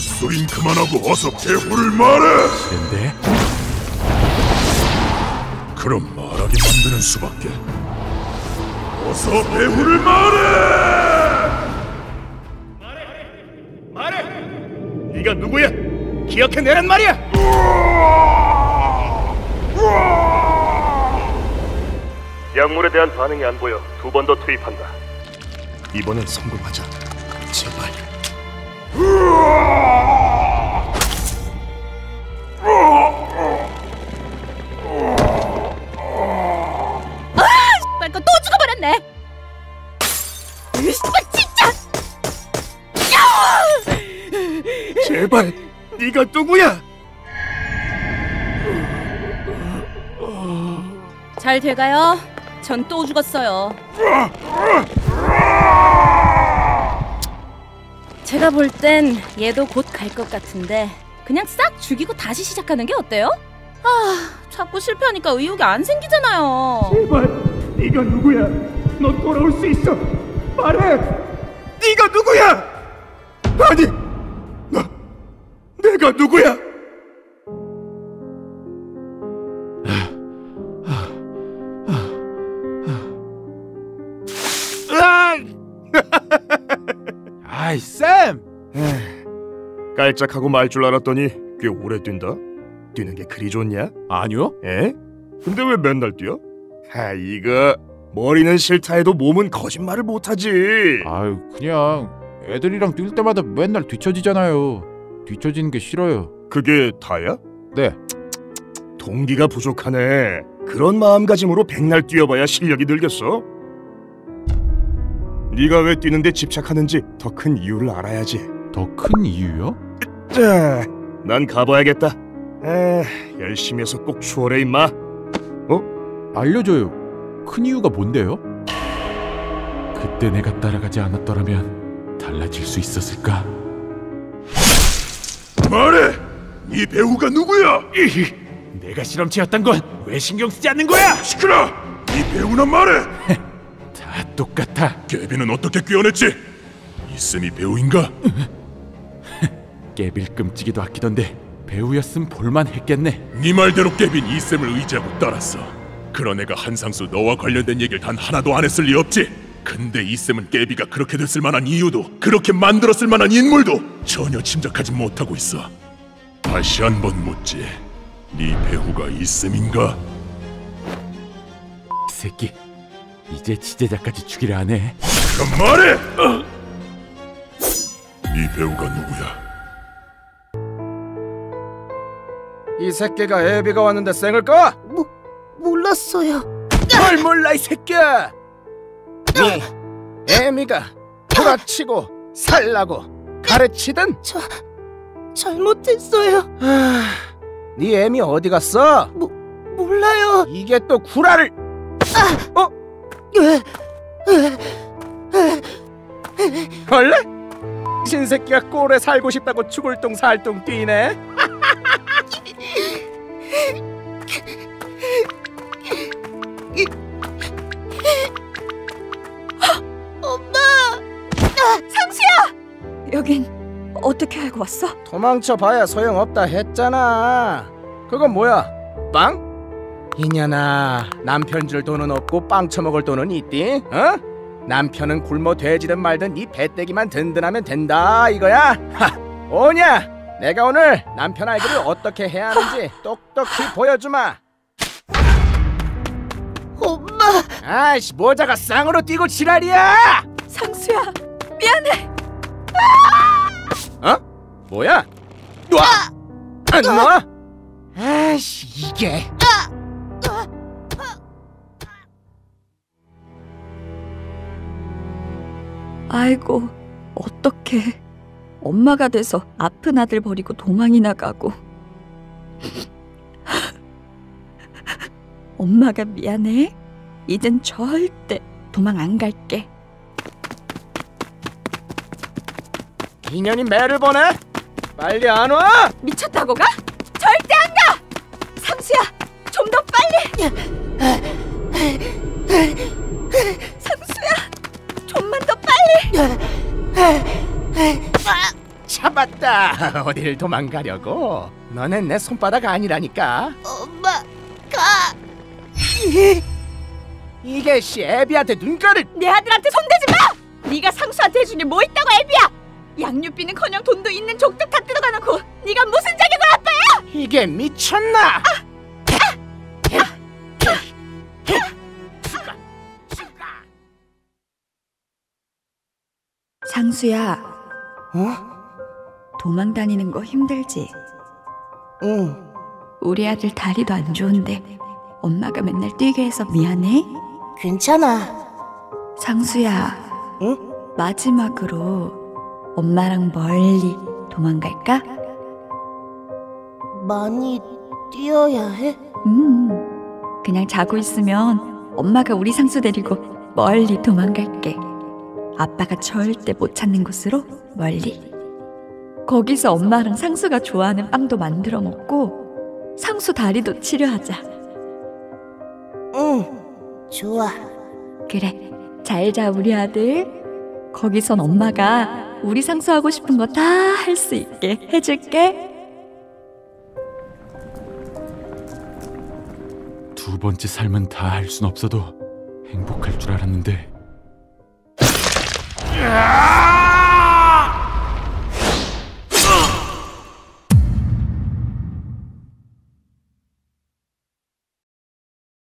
헛소린 그만하고 어서 대포를 말해! 근데? 그럼 말하게 만드는 수밖에. 어서 배후를 말해! 말해! 네가 누구야? 기억해내란 말이야! 약물에 대한 반응이 안 보여. 두 번 더 투입한다. 이번엔 성공하자. 제발. 제발, 네가 누구야? 잘 돼가요? 전 또 죽었어요. 제가 볼 땐 얘도 곧 갈 것 같은데 그냥 싹 죽이고 다시 시작하는 게 어때요? 아, 자꾸 실패하니까 의욕이 안 생기잖아요. 제발, 네가 누구야? 너 돌아올 수 있어. 말해! 네가 누구야? 아니! 내가 누구야? 아이 쌤! 깔짝하고 말 줄 알았더니 꽤 오래 뛴다? 뛰는 게 그리 좋냐? 아니요. 에? 근데 왜 맨날 뛰어? 아, 이거 머리는 싫다 해도 몸은 거짓말을 못하지. 아유, 그냥 애들이랑 뛸 때마다 맨날 뒤처지잖아요. 뒤처지는 게 싫어요. 그게 다야? 네. 동기가 부족하네. 그런 마음가짐으로 백날 뛰어봐야 실력이 늘겠어. 네가 왜 뛰는데 집착하는지 더 큰 이유를 알아야지. 더 큰 이유요? 자, 난 가봐야겠다. 열심히 해서 꼭 추월해 임마. 어? 알려줘요. 큰 이유가 뭔데요? 그때 내가 따라가지 않았더라면 달라질 수 있었을까? 말해! 네 배우가 누구야? 이히! 내가 실험체였던 건 왜 신경 쓰지 않는 거야? 시끄러! 네 배우나 말해! 다 똑같아. 깨비는 어떻게 꿰어냈지? 이 쌤이 배우인가? 깨빌 끔찍이도 아끼던데 배우였음 볼만 했겠네. 네 말대로 깨빈 이 쌤을 의지하고 따랐어. 그런 애가 한상수 너와 관련된 얘기를 단 하나도 안 했을 리 없지. 근데 이 쌤은 깨비가 그렇게 됐을 만한 이유도 그렇게 만들었을 만한 인물도 전혀 짐작하지 못하고 있어. 다시 한번 묻지. 네 배우가 이 쌤인가? 이 새끼, 이제 지제자까지 죽이려 하네. 그럼 말해! 네 배우가 누구야? 이 새끼가 애비가 왔는데 쌩을 꺼! 몰랐어요. 뭘 몰라 이 새끼야! 네, 애미가 돌아치고 살라고 가르치든 잘못했어요. 네 애미 어디 갔어? 몰라요. 이게 또 구라를. 어? 원래 신새끼가 꼴에 살고 싶다고 죽을똥 살똥 뛰네. 여긴 어떻게 알고 왔어? 도망쳐봐야 소용없다 했잖아. 그건 뭐야? 빵? 이년아, 남편 줄 돈은 없고 빵 처먹을 돈은 있디? 어? 남편은 굶어 돼지든 말든 이 배때기만 든든하면 된다 이거야? 하! 오냐! 내가 오늘 남편 알기를 어떻게 해야 하는지 똑똑히 보여주마. 엄마! 아이씨, 모자가 쌍으로 뛰고 지랄이야! 상수야, 미안해! 어? 뭐야? 놔! 안 놔? 아이씨, 이게. 아이고, 어떡해. 엄마가 돼서 아픈 아들 버리고 도망이나 가고. 엄마가 미안해. 이젠 절대 도망 안 갈게. 이년이 매를 보내? 빨리 안 와? 미쳤다고 가? 절대 안 가! 상수야, 좀 더 빨리! 상수야, 좀만 더 빨리! 잡았다. 어딜 도망가려고? 너넨 내 손바닥 아니라니까. 엄마, 가. 이게 씨, 애비한테 눈가를. 내 아들한테 손대지 마. 네가 상수한테 해준 게 뭐 있다고 애비야. 양육비는커녕 돈도 있는 족족 다 뜯어가놓고 네가 무슨 자격으로 아빠야? 이게 미쳤나? 상수야. 어? 도망 다니는 거 힘들지? 응. 우리 아들 다리도 안 좋은데 엄마가 맨날 뛰게 해서 미안해? 괜찮아. 상수야. 응? 마지막으로 엄마랑 멀리 도망갈까? 많이 뛰어야 해? 그냥 자고 있으면 엄마가 우리 상수 데리고 멀리 도망갈게. 아빠가 절대 못 찾는 곳으로 멀리. 거기서 엄마랑 상수가 좋아하는 빵도 만들어 먹고 상수 다리도 치료하자. 응, 좋아. 그래, 잘 자 우리 아들. 거기선 엄마가 우리 상수하고 싶은 거 다 할 수 있게 해줄게. 두 번째 삶은 다 할 순 없어도 행복할 줄 알았는데. 으아!